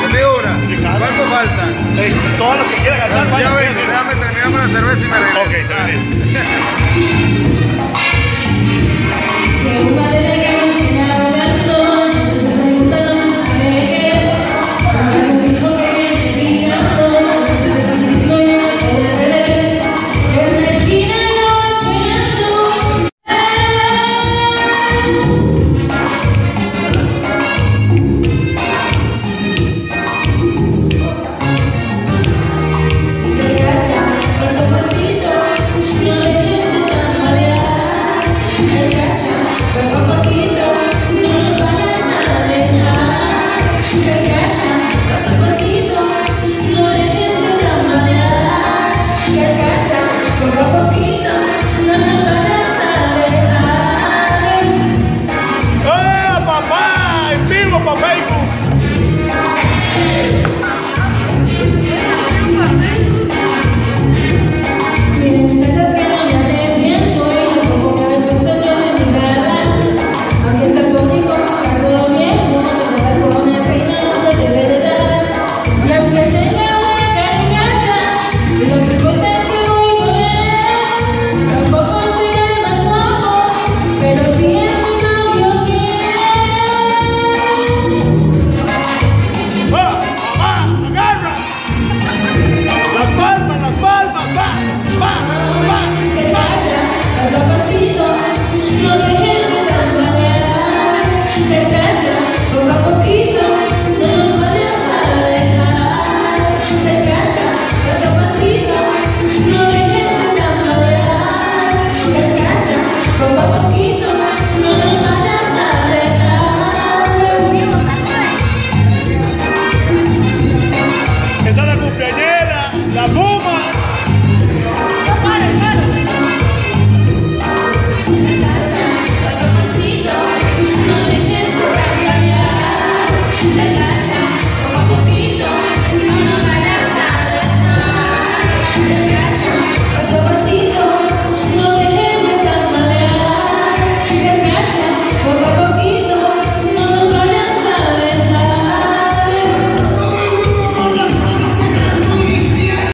7 horas. ¿Cuánto faltan? Todo lo que quieran gastar. Ya ven, déjame terminar con la cerveza y me regreso. Ok, está bien.